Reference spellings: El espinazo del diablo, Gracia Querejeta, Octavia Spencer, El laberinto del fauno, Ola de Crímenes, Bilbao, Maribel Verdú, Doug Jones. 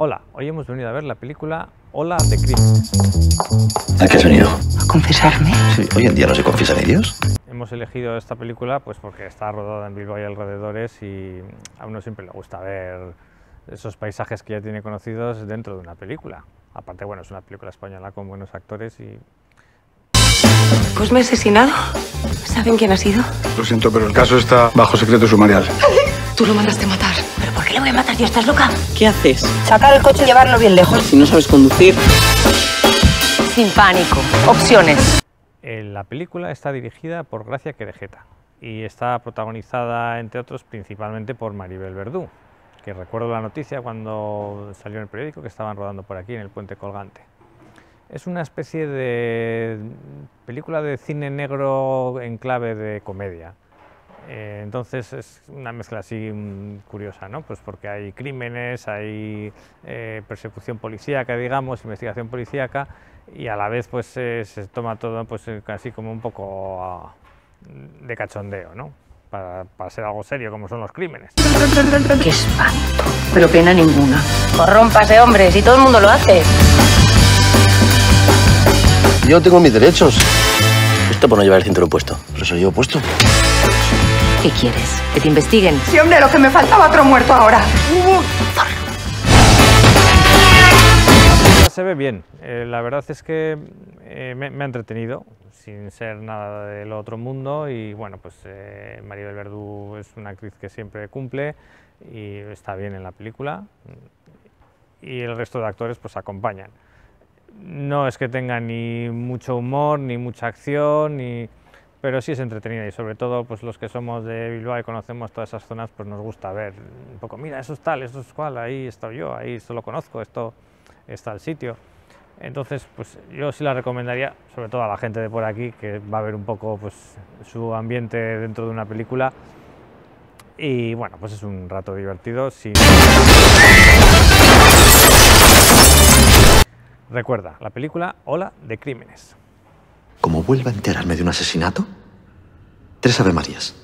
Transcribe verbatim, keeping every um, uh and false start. Hola, hoy hemos venido a ver la película Ola de Crímenes. ¿A qué has venido? ¿A confesarme? Sí, hoy en día no se confiesan ellos. Hemos elegido esta película pues porque está rodada en Bilbao y alrededores y a uno siempre le gusta ver esos paisajes que ya tiene conocidos dentro de una película. Aparte, bueno, es una película española con buenos actores y... Pues me he asesinado. ¿Saben quién ha sido? Lo siento, pero el caso está bajo secreto sumarial. Tú lo mandaste a matar. ¿Pero por qué le voy a matar yo? ¿Estás loca? ¿Qué haces? Sacar el coche y llevarlo bien lejos. Si no sabes conducir... Sin pánico. Opciones. La película está dirigida por Gracia Querejeta y está protagonizada, entre otros, principalmente por Maribel Verdú, que recuerdo la noticia cuando salió en el periódico que estaban rodando por aquí en el Puente Colgante. Es una especie de película de cine negro en clave de comedia. Eh, entonces es una mezcla así um, curiosa, ¿no? Pues porque hay crímenes, hay eh, persecución policíaca, digamos, investigación policíaca, y a la vez pues eh, se toma todo pues casi como un poco uh, de cachondeo, ¿no? Para, para ser algo serio, como son los crímenes. ¡Qué espanto! Pero pena ninguna. Corrompas de hombres y todo el mundo lo hace. Yo tengo mis derechos. Esto por no llevar el cinturón puesto. Pero soy yo puesto. ¿Qué quieres? ¿Que te investiguen? Sí, hombre, lo que me faltaba, otro muerto ahora. Se ve bien. Eh, la verdad es que eh, me, me ha entretenido, sin ser nada del otro mundo. Y bueno, pues eh, Maribel Verdú es una actriz que siempre cumple y está bien en la película. Y el resto de actores pues acompañan. No es que tenga ni mucho humor, ni mucha acción, ni... pero sí es entretenida y sobre todo pues los que somos de Bilbao y conocemos todas esas zonas pues nos gusta ver un poco, mira, eso es tal, eso es cual, ahí he estado yo, ahí esto lo conozco, esto está el sitio. Entonces pues yo sí la recomendaría sobre todo a la gente de por aquí que va a ver un poco pues su ambiente dentro de una película y bueno, pues es un rato divertido. Sin... Recuerda, la película Ola de Crímenes. Como vuelva a enterarme de un asesinato, tres Ave Marías.